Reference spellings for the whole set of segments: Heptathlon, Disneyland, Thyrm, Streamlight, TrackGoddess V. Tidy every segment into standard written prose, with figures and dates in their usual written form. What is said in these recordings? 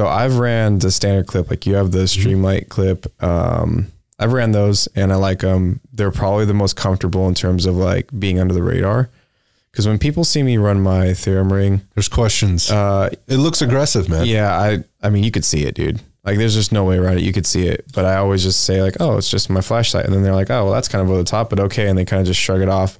So I've ran the standard clip, like you have the Streamlight clip. I've ran those and I like them. They're probably the most comfortable in terms of like being under the radar. Because when people see me run my Thyrm ring, there's questions. It looks aggressive, man. Yeah, I mean, you could see it, dude. Like, there's just no way around it. You could see it. But I always just say, like, oh, it's just my flashlight. And then they're like, oh, well, that's kind of over the top, but okay. And they kind of just shrug it off.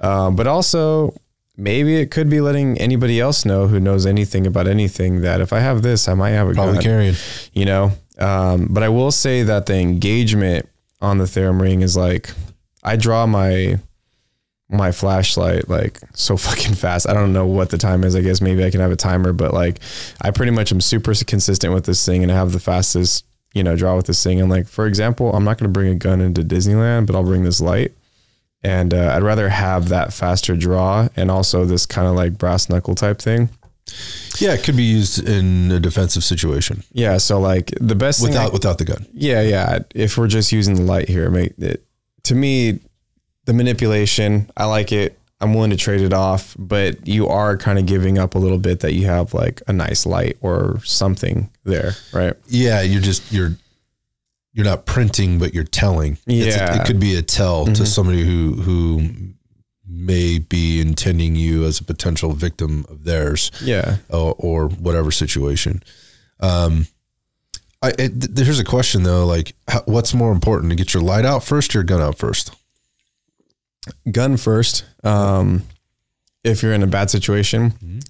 But also, maybe it could be letting anybody else know who knows anything about anything that if I have this, I might have a gun. Probably carrying. You know? But I will say that the engagement on the Thyrm ring is like, I draw my flashlight like so fucking fast. I don't know what the time is. I guess maybe I can have a timer, but like I pretty much am super consistent with this thing and I have the fastest, you know, draw with this thing. And like, for example, I'm not going to bring a gun into Disneyland, but I'll bring this light. And I'd rather have that faster draw and also this kind of like brass knuckle type thing. Yeah, it could be used in a defensive situation. Yeah, so like the best without the gun. Yeah, yeah. If we're just using the light here, to me, the manipulation, I like it. I'm willing to trade it off, but you are kind of giving up a little bit that you have like a nice light or something there, right? Yeah, you're not printing, but you're telling. Yeah, it could be a tell to somebody who may be intending you as a potential victim of theirs. Yeah, or whatever situation. Here's a question though, like, what's more important, to get your light out first or your gun out first? Gun first, if you're in a bad situation.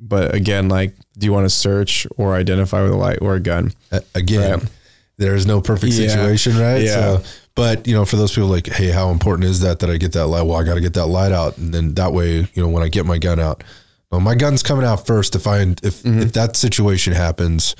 But again, like, do you want to search or identify with a light or a gun? Again, right? There is no perfect situation, right? Yeah. So, but you know, for those people like, hey, how important is that I get that light? Well, I got to get that light out, and then that way, you know, when I get my gun out, well, my gun's coming out first. If that situation happens,